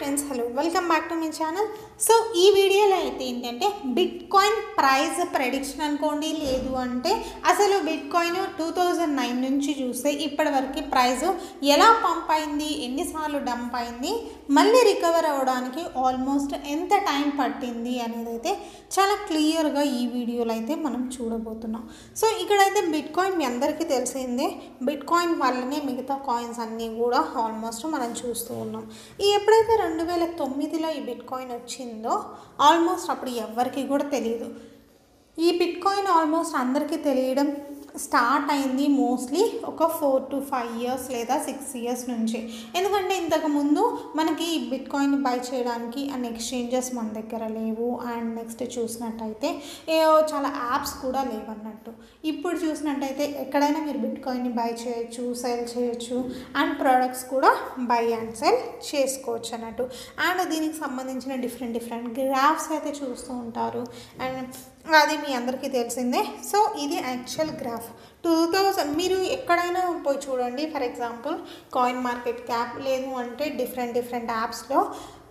Friends hello welcome back to my channel so ई video अयिते bitcoin price prediction अनुकोंडी लेदु अंटे असलु बिटकॉइन 2009 नुंची चूस्ते इप्पटि वरकु प्राइस एला पंप अयिंदी एन्नि सार्लु डंप अयिंदी मल्ली रिकवर अवडानिकी आल्मोस्ट एंत टाइम पट्टिंदी अनेदि चाला क्लियर गा ई वीडियोलो अयिते मनं चूडबोतुन्नाम। सो इक्कडैते बिटकॉइन मी अंदरिकी तेलिसिंदे बिटकॉइन वल्लने मिगता काइन्स अन्नी कूडा आल्मोस्ट मनं चूस्तू उन्नाम। ఎప్పుడైతే 2009లో ఈ బిట్కాయిన్ వచ్చిందో ఆల్మోస్ట్ అప్పుడు ఎవ్వరికీ కూడా తెలియదు। ఈ బిట్కాయిన్ ఆల్మోస్ట్ అందరికీ తెలియడం స్టార్ట్ అయింది మోస్ట్లీ ఒక 4 to 5 years లేదా 6 years నుంచి। ఎందుకంటే ఇంతకు ముందు మనకి ఈ బిట్కాయిన్ బై చేయడానికి అన్ని ఎక్స్చేంజెస్ మన దగ్గర లేవు అండ్ నెక్స్ట్ చూసినట్టయితే చాలా యాప్స్ కూడా లేవన్నట్టు। ఇప్పుడు చూసినట్టయితే ఎక్కడైనా మీరు బిట్కాయిన్ని బై చేయొచ్చు సెల్ చేయొచ్చు అండ్ ప్రొడక్ట్స్ కూడా బై అండ్ సెల్ చేసుకోవచ్చు అన్నట్టు। అండ్ దీనికి సంబంధించిన డిఫరెంట్ గ్రాఫ్స్ అయితే చూస్తూ ఉంటారు అండ్ అది మీ అందరికీ తెలిసిందే। సో ఇది యాక్చువల్ గ్రాఫ్ 2000 మీరు ఎక్కడైనా పోయి చూడండి। For example coin market cap లేదు అంటే డిఫరెంట్ యాప్స్లో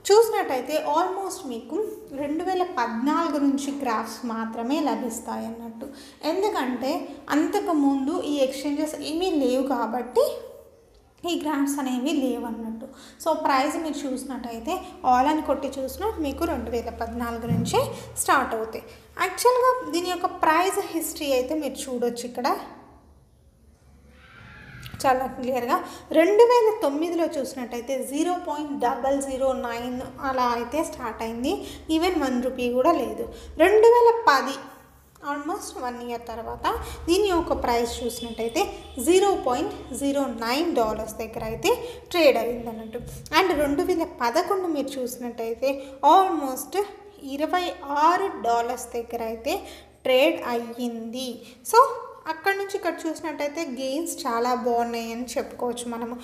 చూసినట్టయితే ఆల్మోస్ట్ మీకు 2014 నుంచి గ్రాఫ్స్ మాత్రమే లభిస్తాయి అన్నట్టు। ఎందుకంటే అంతకుముందు ఈ ఎక్స్చేంజెస్ ఏమీ లేవు కాబట్టి ఈ గ్రాఫ్స్ అనేవి లేవన్నట్టు। సో ప్రైస్ మీరు చూసినట్టయితే ఆల్ అని కొట్టి చూసినా మీకు 2014 నుంచే స్టార్ట్ అవుతాయి। యాక్చువల్గా దీని యొక్క ప్రైస్ హిస్టరీ అయితే మీరు చూడొచ్చు ఇక్కడ చాలా క్లియర్గా। 2009లో చూసినట్టయితే 0.009 అలా అయితే స్టార్ట్ అయింది। ఈవెన్ 1 రూపీ కూడా లేదు। 2010 ఆల్మోస్ట్ 1 year తర్వాత దీని యొక్క ప్రైస్ చూసినట్టయితే $0.09 దగ్గర అయితే ట్రేడ్ అయింది అన్నట్టు। అండ్ 2011 మీరు చూసినట్టయితే ఆల్మోస్ట్ $26 దగ్గర అయితే ట్రేడ్ అయ్యింది। సో అక్కడ నుంచి ఇక్కడ చూసినట్టయితే గెయిన్స్ చాలా బాగున్నాయి అని చెప్పుకోవచ్చు మనము।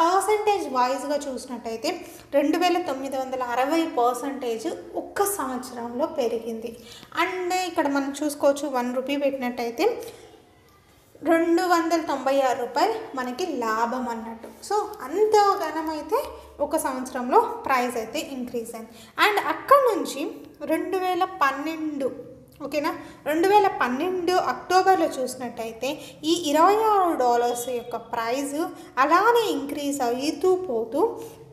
పర్సంటేజ్ వైజ్గా చూసినట్టయితే 2960% ఒక్క సంవత్సరంలో పెరిగింది। అండ్ ఇక్కడ మనం చూసుకోవచ్చు 1 రూపీ పెట్టినట్టయితే 296 రూపాయలు మనకి లాభం అన్నట్టు। సో అంత ఘనమైతే ఒక సంవత్సరంలో ప్రైస్ అయితే ఇంక్రీజ్ అయింది। అండ్ అక్కడ నుంచి 2012 ఓకేనా 2012 అక్టోబర్లో చూసినట్టయితే ఈ $26 యొక్క ప్రైస్ అలానే ఇంక్రీజ్ అవుతూ పోతూ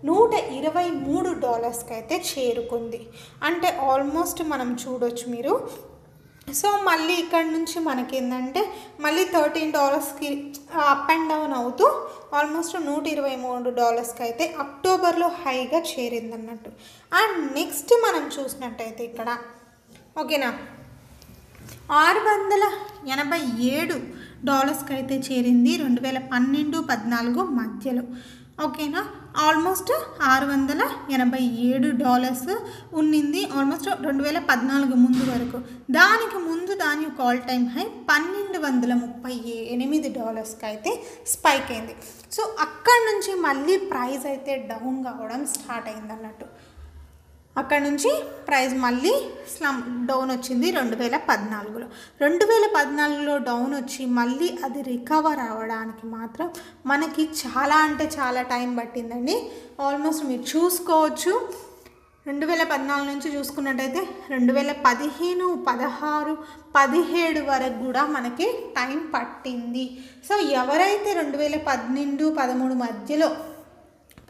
$123కి అయితే చేరుకుంది। అంటే ఆల్మోస్ట్ మనం చూడొచ్చు మీరు। సో మళ్ళీ ఇక్కడ నుంచి మనకి ఏంటంటే మళ్ళీ $13కి అప్ అండ్ డౌన్ అవుతూ ఆల్మోస్ట్ $123కి అయితే అక్టోబర్లో హైగా చేరింది అన్నట్టు। అండ్ నెక్స్ట్ మనం చూసినట్టయితే ఇక్కడ ఓకేనా $687కి అయితే చేరింది 2012-14 మధ్యలో ఓకేనా। ఆల్మోస్ట్ $687 ఉన్నింది ఆల్మోస్ట్ 2014 ముందు వరకు। దానికి ముందు దాని యొక్క ఆల్ టైమ్ హై $1238కి అయితే స్పైక్ అయింది। సో అక్కడ నుంచి మళ్ళీ ప్రైస్ అయితే డౌన్ కావడం స్టార్ట్ అయింది అన్నట్టు। అక్కడ నుంచి ప్రైస్ మళ్ళీ స్లమ్ డౌన్ వచ్చింది 2014లో। 2014లో డౌన్ వచ్చి మళ్ళీ అది రికవర్ అవ్వడానికి మాత్రం మనకి చాలా టైం పట్టిందండి। ఆల్మోస్ట్ మీరు చూసుకోవచ్చు 2014 నుంచి చూసుకున్నట్టయితే 2015, 2016, 2017 వరకు కూడా మనకి టైం పట్టింది। సో ఎవరైతే 2012-13 మధ్యలో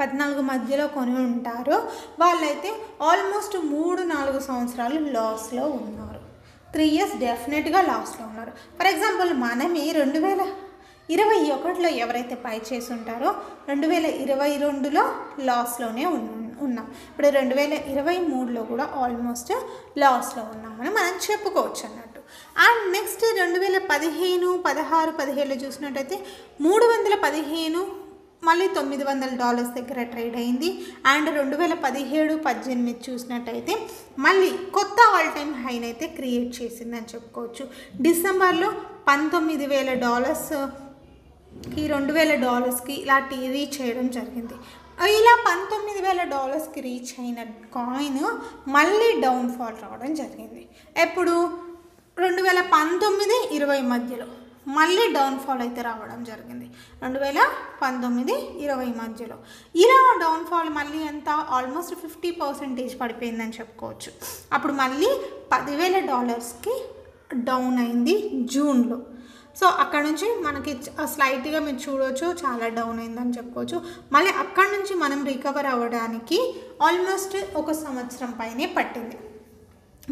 14 మధ్యలో కొని ఉంటారో వాళ్ళైతే ఆల్మోస్ట్ 3-4 సంవత్సరాలు లాస్లో ఉన్నారు। 3 years డెఫినెట్గా లాస్లో ఉన్నారు। ఫర్ ఎగ్జాంపుల్ మనమే 2021లో ఎవరైతే బై చేసి ఉంటారో 2022లో లాస్లోనే ఉన్నాం। ఇప్పుడు 2023లో కూడా ఆల్మోస్ట్ లాస్లో ఉన్నామని మనం చెప్పుకోవచ్చు అన్నట్టు। అండ్ నెక్స్ట్ 2015, 2016, 2017 చూసినట్టయితే $315 మళ్ళీ $900 దగ్గర ట్రేడ్ అయింది। అండ్ 2017-18 చూసినట్టయితే మళ్ళీ కొత్త ఆల్ టైమ్ హైన్ అయితే క్రియేట్ చేసిందని చెప్పుకోవచ్చు। డిసెంబర్లో $19,000కి $2,000కి ఇలా రీచ్ చేయడం జరిగింది। ఇలా $19,000కి రీచ్ అయిన కాయిన్ మళ్ళీ డౌన్ఫాల్ రావడం జరిగింది ఎప్పుడు 2019-20 మధ్యలో। మళ్ళీ డౌన్ ఫాల్ అయితే రావడం జరిగింది 2019 20 మధ్యలో ఇలా డౌన్ ఫాల్ మళ్ళీ ఎంత ఆల్మోస్ట్ 50% పడిపోయింది అని చెప్పుకోవచ్చు అప్పుడు మళ్ళీ $10,000 కి డౌన్ అయింది జూన్ లో సో అక్కడ నుంచి మనకి స్లైట్ గా మీరు చూడొచ్చు చాలా డౌన్ అయింది అని చెప్పుకోవచ్చు మళ్ళీ అక్కడ నుంచి మనం రికవర్ అవ్వడానికి ఆల్మోస్ట్ ఒక సంవత్సరం పైనే పట్టింది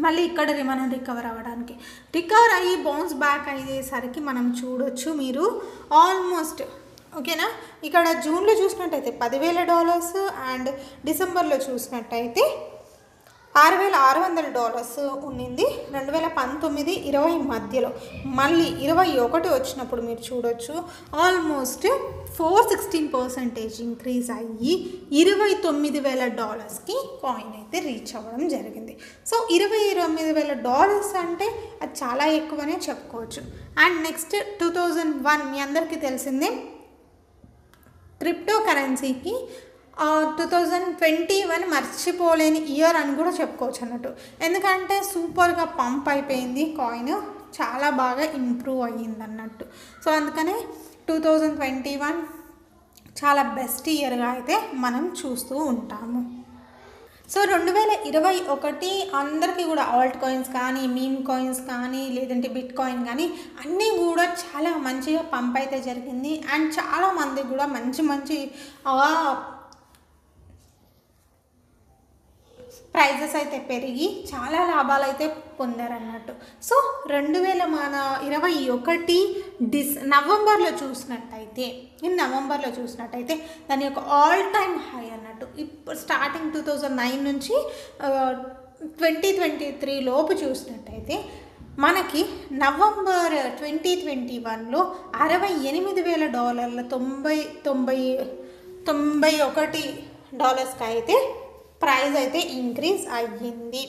మళ్ళీ ఇక్కడ మనం రికవర్ అవ్వడానికి రికవర్ అయ్యి బౌన్స్ బ్యాక్ అయ్యేసరికి మనం చూడొచ్చు మీరు ఆల్మోస్ట్ ఓకేనా ఇక్కడ జూన్లో చూసినట్టయితే $10,000 అండ్ డిసెంబర్లో చూసినట్టయితే $6,600 ఉన్నింది 2019-20 మధ్యలో మళ్ళీ 21 వచ్చినప్పుడు మీరు చూడొచ్చు ఆల్మోస్ట్ 416% ఇంక్రీజ్ అయ్యి $29,000 కి కాయిన్ అయితే రీచ్ అవ్వడం జరిగింది సో $29,000 అంటే అది చాలా ఎక్కువనే చెప్పుకోవచ్చు అండ్ నెక్స్ట్ 2001 మీ అందరికీ తెలిసిందే క్రిప్టో కరెన్సీకి 2021 మర్చిపోలేని ఇయర్ అని కూడా చెప్పుకోవచ్చు అన్నట్టు ఎందుకంటే సూపర్గా పంప్ అయిపోయింది కాయిన్ చాలా బాగా ఇంప్రూవ్ అయ్యింది అన్నట్టు సో అందుకనే 2021 చాలా బెస్ట్ ఇయర్గా అయితే మనం చూస్తూ ఉంటాము సో 2021 అందరికీ కూడా ఆల్ట్ కాయిన్స్ కానీ మీమ్ కాయిన్స్ కానీ లేదంటే బిట్ కాయిన్ కానీ అన్నీ కూడా చాలా మంచిగా పంప్ అయితే జరిగింది అండ్ చాలామందికి కూడా మంచి మంచి ప్రైజెస్ అయితే పెరిగి చాలా లాభాలు అయితే పొందారన్నట్టు సో 2021 నవంబర్లో చూసినట్టయితే దాని యొక్క ఆల్ టైమ్ హై అన్నట్టు ఇప్పుడు స్టార్టింగ్ 2009 నుంచి 2023 లోపు చూసినట్టయితే మనకి నవంబర్ 2021లో $68,000 $91 అయితే ప్రైజ్ అయితే ఇంక్రీజ్ అయ్యింది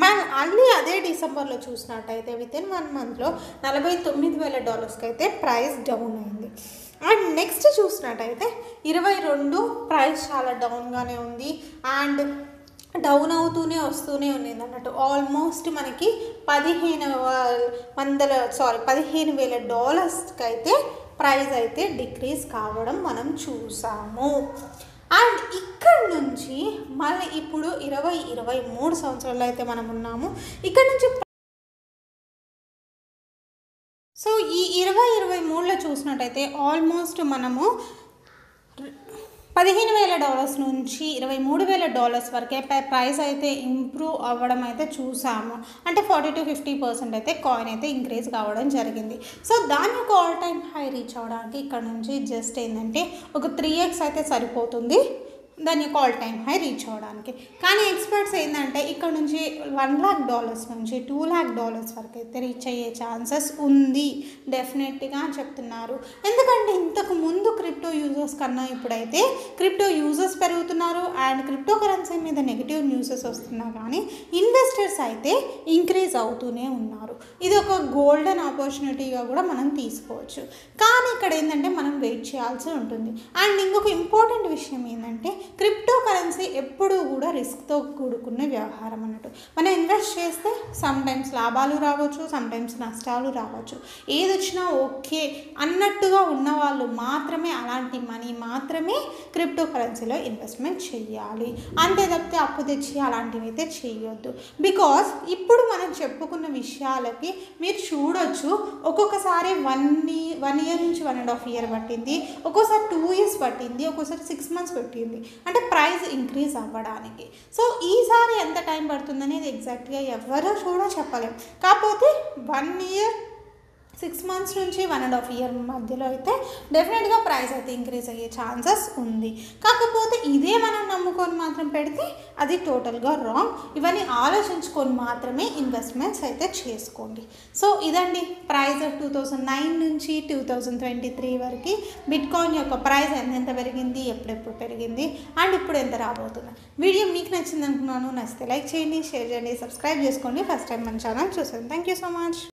మనం అన్నీ అదే డిసెంబర్లో చూసినట్టయితే వితిన్ 1 మంత్లో $49,000కి అయితే ప్రైస్ డౌన్ అయింది అండ్ నెక్స్ట్ చూసినట్టయితే 22 ప్రైస్ చాలా డౌన్గానే ఉంది అండ్ డౌన్ వస్తూనే ఉన్నింది అన్నట్టు ఆల్మోస్ట్ మనకి $15,000కి అయితే ప్రైస్ అయితే డిక్రీజ్ కావడం మనం చూసాము అండ్ ఇక్కడ నుంచి మళ్ళీ ఇప్పుడు 2023 సంవత్సరాల్లో అయితే మనం ఉన్నాము ఇక్కడ నుంచి సో ఈ 2023లో చూసినట్టయితే ఆల్మోస్ట్ మనము $15,000 నుంచి $23,000 వరకే ప్రైస్ అయితే ఇంప్రూవ్ అవ్వడం అయితే చూసాము అంటే 40-50% అయితే కాయిన్ అయితే ఇంక్రీజ్ కావడం జరిగింది సో దాని యొక్క ఆల్ టైమ్ హై రీచ్ అవ్వడానికి ఇక్కడ నుంచి జస్ట్ ఏంటంటే ఒక 3x అయితే సరిపోతుంది దాని యొక్క ఆల్ టైమ్ హై రీచ్ అవ్వడానికి కానీ ఎక్స్పర్ట్స్ ఏంటంటే ఇక్కడ నుంచి $1,00,000 నుంచి $2,00,000 వరకు అయితే రీచ్ అయ్యే ఛాన్సెస్ ఉంది డెఫినెట్గా చెప్తున్నారు ఎందుకంటే ఇంతకు ముందు క్రిప్టో యూజర్స్ కన్నా ఇప్పుడైతే క్రిప్టో యూజర్స్ పెరుగుతున్నారు అండ్ క్రిప్టో కరెన్సీ మీద నెగిటివ్ న్యూసెస్ వస్తున్నా కానీ ఇన్వెస్టర్స్ అయితే ఇంక్రీజ్ అవుతూనే ఉన్నారు ఇది ఒక గోల్డెన్ ఆపర్చునిటీగా కూడా మనం తీసుకోవచ్చు కానీ ఇక్కడ ఏంటంటే మనం వెయిట్ చేయాల్సి ఉంటుంది అండ్ ఇంకొక ఇంపార్టెంట్ విషయం ఏంటంటే క్రిప్టో కరెన్సీ ఎప్పుడూ కూడా రిస్క్తో కూడుకున్న వ్యవహారం అన్నట్టు మనం ఇన్వెస్ట్ చేస్తే సమ్టైమ్స్ లాభాలు రావచ్చు సమ్టైమ్స్ నష్టాలు రావచ్చు ఏది వచ్చినా ఓకే అన్నట్టుగా ఉన్న వాళ్ళు మాత్రమే అలాంటి మనీ మాత్రమే క్రిప్టో కరెన్సీలో ఇన్వెస్ట్మెంట్ చేయాలి అంతే తప్పితే అప్పు తెచ్చి అలాంటివి అయితే చేయొద్దు బికాస్ ఇప్పుడు మనం చెప్పుకున్న విషయాలకి మీరు చూడొచ్చు ఒక్కొక్కసారి 1 year నుంచి 1.5 years పట్టింది ఒక్కోసారి 2 years పట్టింది ఒక్కోసారి 6 months పట్టింది అంటే ప్రైస్ ఇంక్రీజ్ అవ్వడానికి సో ఈసారి ఎంత టైం పడుతుంది అనేది ఎగ్జాక్ట్గా ఎవరో కూడా చెప్పలేము కాకపోతే 1 year 6 months నుంచి 1.5 years మధ్యలో అయితే డెఫినెట్గా ప్రైస్ అయితే ఇంక్రీజ్ అయ్యే ఛాన్సెస్ ఉంది కాకపోతే ఇదే మనం నమ్ముకొని మాత్రం పెడితే అది టోటల్గా రాంగ్ ఇవన్నీ ఆలోచించుకొని మాత్రమే ఇన్వెస్ట్మెంట్స్ అయితే చేసుకోండి సో ఇదండి ప్రైస్ 2009 నుంచి 2023 వరకు బిట్కాయిన్ యొక్క ప్రైస్ ఎంత పెరిగింది ఎప్పుడెప్పుడు పెరిగింది అండ్ ఇప్పుడు ఎంత రాబోతుంది వీడియో మీకు నచ్చింది అనుకున్నాను నచ్చితే లైక్ చేయండి షేర్ చేయండి సబ్స్క్రైబ్ చేసుకోండి ఫస్ట్ టైం మన ఛానల్ చూసాను థ్యాంక్ యూ సో మచ్